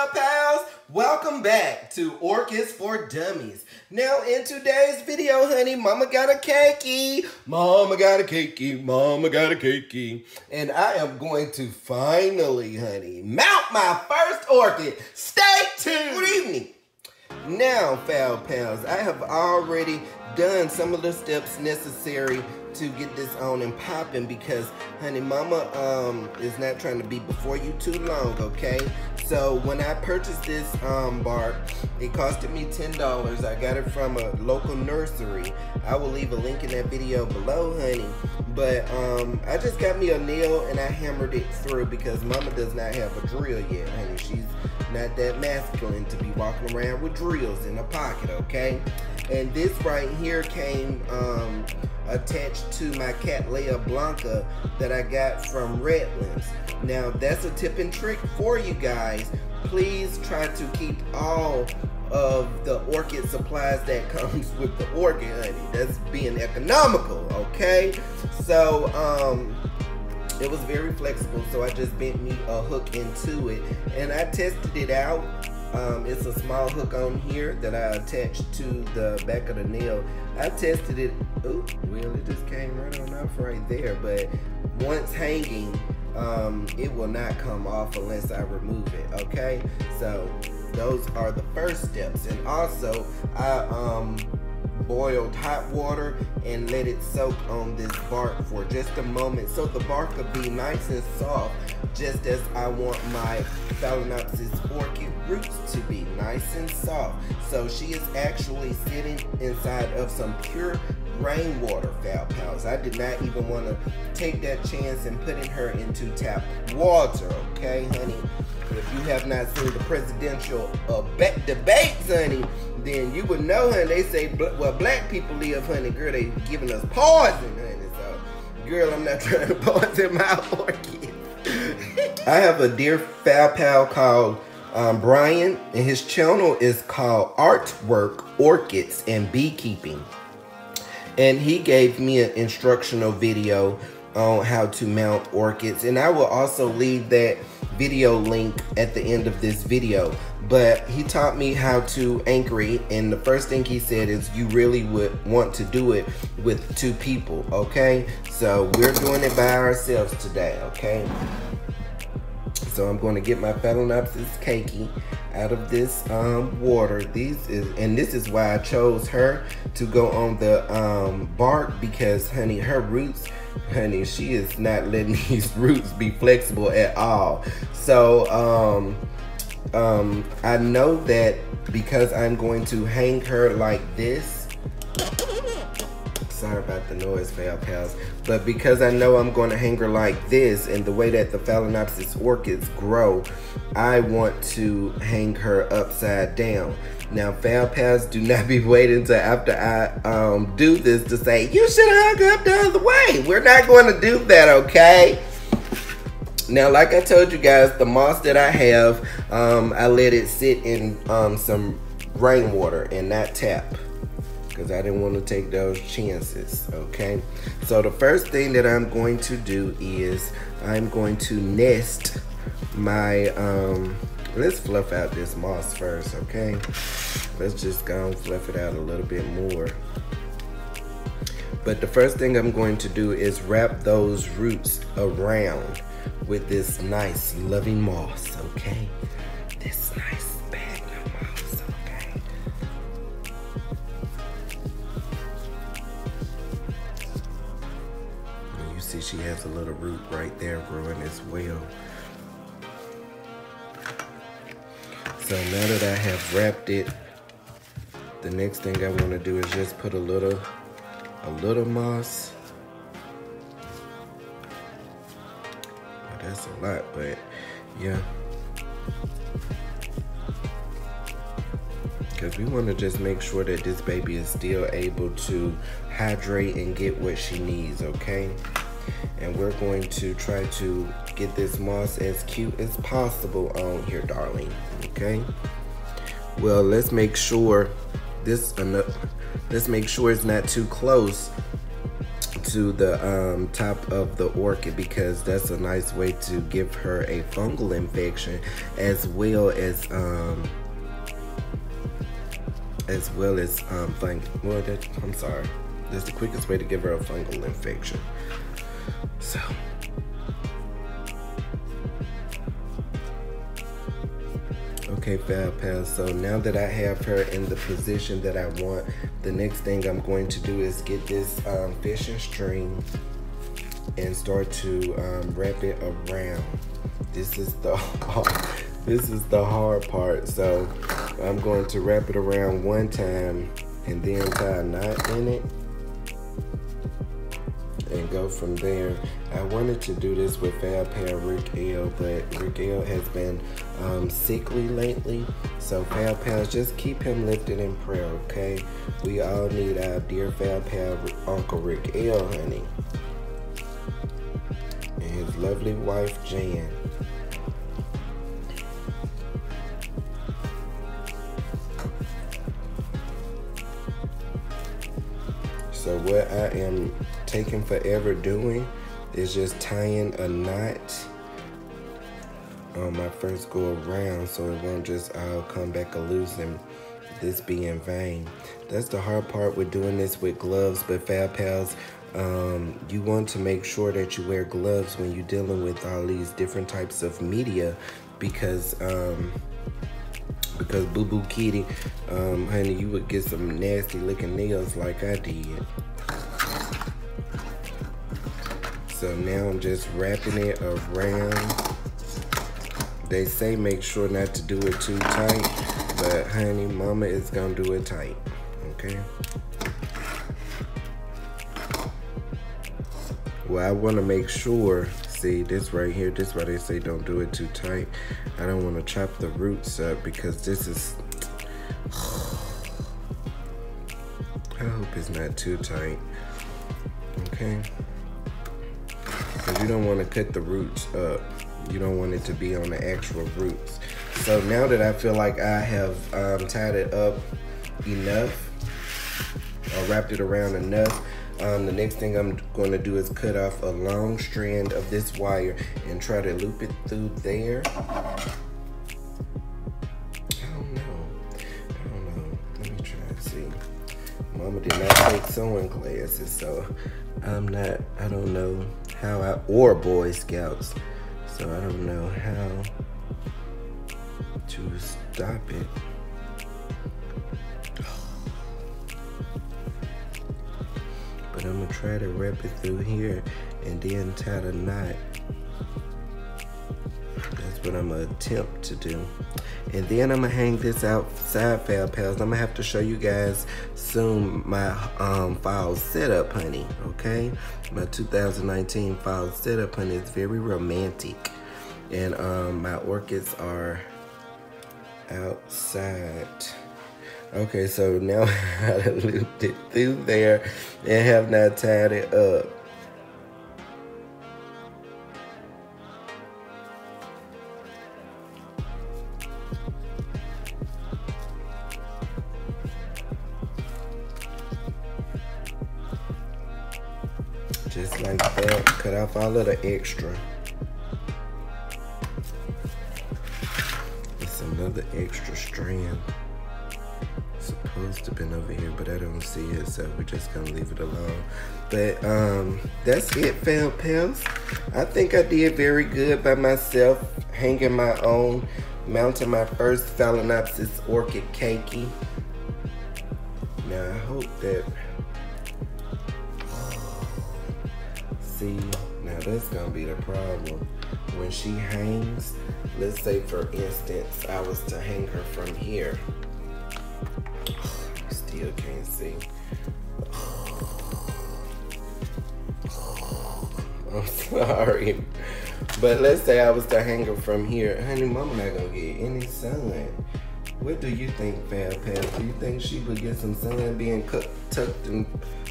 up, pals? Welcome back to Orchids for Dummies. Now, in today's video, honey, mama got a cakey. Mama got a cakey. Mama got a cakey. And I am going to finally, honey, mount my first orchid. Stay tuned. Good evening. Now, foul pals, I have already done some of the steps necessary to get this on and popping because, honey, mama is not trying to be before you too long, okay? So when I purchased this bark, it costed me $10. I got it from a local nursery. I will leave a link in that video below, honey. But I just got me a nail and I hammered it through because mama does not have a drill yet, honey. She's not that masculine to be walking around with drills in her pocket, okay? And this right here came attached to my Cattleya Blanca that I got from Redlands. Now, that's a tip and trick for you guys. Please try to keep all of the orchid supplies that comes with the orchid, honey. That's being economical, okay? So, it was very flexible, so I just bent me a hook into it, and I tested it out. It's a small hook on here that I attached to the back of the nail. I tested it. Ooh, well, it just came right on off right there, but once hanging, it will not come off unless I remove it, okay? So those are the first steps. And also, I boiled hot water and let it soak on this bark for just a moment so the bark could be nice and soft, just as I want my Phalaenopsis orchid roots to be nice and soft. So she is actually sitting inside of some pure rainwater, foul pals. I did not even want to take that chance and putting her into tap water, okay, honey? If you have not seen the presidential debates, honey, then you would know, honey. They say, well, black people live, honey. Girl, they giving us poison, honey. So, girl, I'm not trying to poison my orchids. I have a dear foul pal called Brian, and his channel is called Artwork Orchids and Beekeeping. And he gave me an instructional video on how to mount orchids. And I will also leave that video link at the end of this video. But he taught me how to anchor it, and the first thing he said is you really would want to do it with two people, okay? So we're doing it by ourselves today, okay? So I'm going to get my Phalaenopsis cakey out of this water. This is why I chose her to go on the bark because, honey, her roots, honey, she is not letting these roots be flexible at all. So I know that because I'm going to hang her like this. Sorry about the noise, foul pals. But because I know I'm going to hang her like this, and the way that the Phalaenopsis orchids grow, I want to hang her upside down. Now, foul pals, do not be waiting till after I do this to say, you should have hung up the other way. We're not going to do that, okay? Now, like I told you guys, the moss that I have, I let it sit in some rainwater and not tap, because I didn't want to take those chances, okay? So the first thing that I'm going to do is I'm going to nest my, let's fluff out this moss first, okay? Let's just go and fluff it out a little bit more. But the first thing I'm going to do is wrap those roots around with this nice loving moss, okay? This nice bag of moss, okay? And you see she has a little root right there growing as well. So now that I have wrapped it, the next thing I want to do is just put a little moss. That's a lot, but yeah, because we want to just make sure that this baby is still able to hydrate and get what she needs, okay? And we're going to try to get this moss as cute as possible on here, darling, okay? Well, let's make sure it's not too close to the top of the orchid, because that's a nice way to give her a fungal infection, as well as that's the quickest way to give her a fungal infection. So okay, Val Pair. So now that I have her in the position that I want, the next thing I'm going to do is get this fishing string and start to wrap it around. This is the hard part. So I'm going to wrap it around one time and then tie a knot in it and go from there. I wanted to do this with Val Pair Rickel, but Rickel has been sickly lately. So Val Pair, just keep him lifted in prayer, okay? We all need our dear Val Pair Uncle Rickel, honey. And his lovely wife, Jan. So what I am taking forever doing is just tying a knot on my first go around, so it won't just all come back a loose and this be in vain. That's the hard part with doing this with gloves, but Val Pals, you want to make sure that you wear gloves when you're dealing with all these different types of media, because Boo Boo Kitty, honey, you would get some nasty looking nails like I did. So now I'm just wrapping it around. They say make sure not to do it too tight, but honey, mama is gonna do it tight, okay? Well, I wanna make sure, see this right here, this is why they say don't do it too tight. I don't wanna chop the roots up because this is, I hope it's not too tight, okay? You don't want to cut the roots up. You don't want it to be on the actual roots. So now that I feel like I have tied it up enough, or wrapped it around enough, the next thing I'm going to do is cut off a long strand of this wire and try to loop it through there. I don't know. Let me try and see. Mama did not take sewing classes, so I don't know how I, or Boy Scouts, so I don't know how to stop it. But I'm gonna try to wrap it through here and then tie the knot. That's what I'm gonna attempt to do. And then I'm gonna hang this outside, Val Pals. I'm gonna have to show you guys soon my fall setup, honey, okay? My 2019 fall setup, honey, is very romantic. And my orchids are outside. Okay, so now I looped it through there and have not tied it up. Just like that, cut off all of the extra. It's another extra strand. It's supposed to have been over here, but I don't see it, so we're just gonna leave it alone. But that's it, Val Pals. I think I did very good by myself, hanging my own, mounting my first Phalaenopsis orchid cakey. Now I hope that. See, now that's gonna be the problem. When she hangs, let's say for instance, I was to hang her from here. Still can't see. I'm sorry. But let's say I was to hang her from here. Honey, mama not gonna get any sun. What do you think, Val Pair? Do you think she would get some sun being tucked and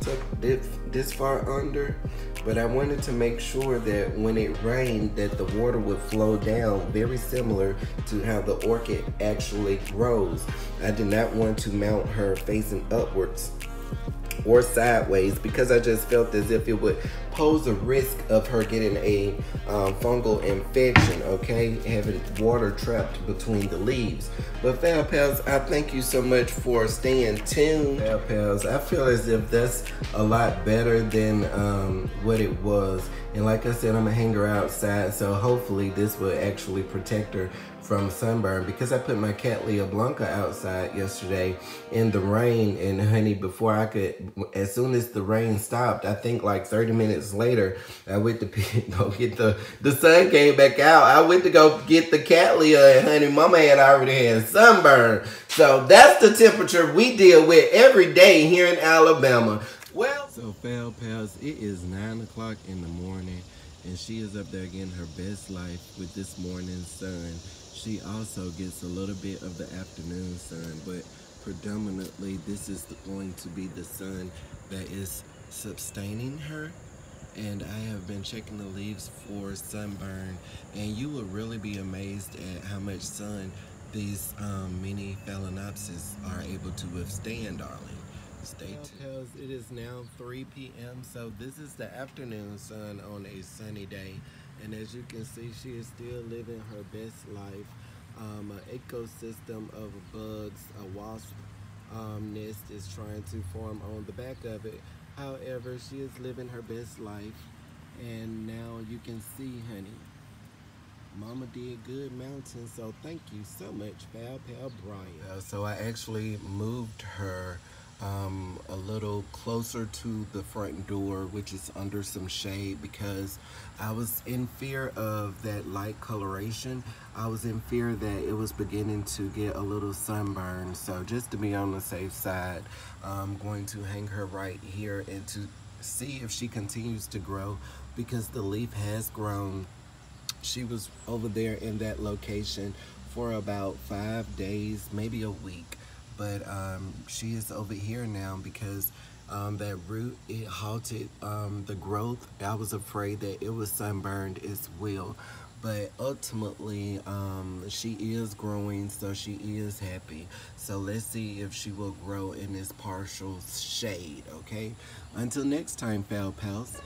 tucked this far under? But I wanted to make sure that when it rained that the water would flow down, very similar to how the orchid actually grows. I did not want to mount her facing upwards or sideways because I just felt as if it would pose a risk of her getting a fungal infection, okay? Having water trapped between the leaves. But Val Pals, I thank you so much for staying tuned. Val Pals, I feel as if that's a lot better than what it was. And like I said, I'm gonna hang her outside, so hopefully this will actually protect her from sunburn, because I put my Cattleya Blanca outside yesterday in the rain, and honey, before I could, as soon as the rain stopped, I think like 30 minutes later, I went to go get the sun came back out. I went to go get the Cattleya, and honey, mama had already had sunburn. So that's the temperature we deal with every day here in Alabama. Well, so Val Pals, it is 9 o'clock in the morning, and she is up there getting her best life with this morning's sun. She also gets a little bit of the afternoon sun, but predominantly this is going to be the sun that is sustaining her. And I have been checking the leaves for sunburn, and you will really be amazed at how much sun these mini Phalaenopsis are able to withstand, darling. Stay tuned. It is now 3 p.m., so this is the afternoon sun on a sunny day. And as you can see, she is still living her best life. An ecosystem of bugs, a wasp nest is trying to form on the back of it. However, she is living her best life. And now you can see, honey, mama did good mountain, so thank you so much, Val Pal Brian. So I actually moved her a little closer to the front door, which is under some shade, because I was in fear of that light coloration. I was in fear that it was beginning to get a little sunburn. So just to be on the safe side, I'm going to hang her right here and to see if she continues to grow, because the leaf has grown. She was over there in that location for about 5 days, maybe a week. But she is over here now because that root, it halted the growth. I was afraid that it was sunburned as well. But ultimately, she is growing, so she is happy. So let's see if she will grow in this partial shade, okay? Until next time, Val Pals.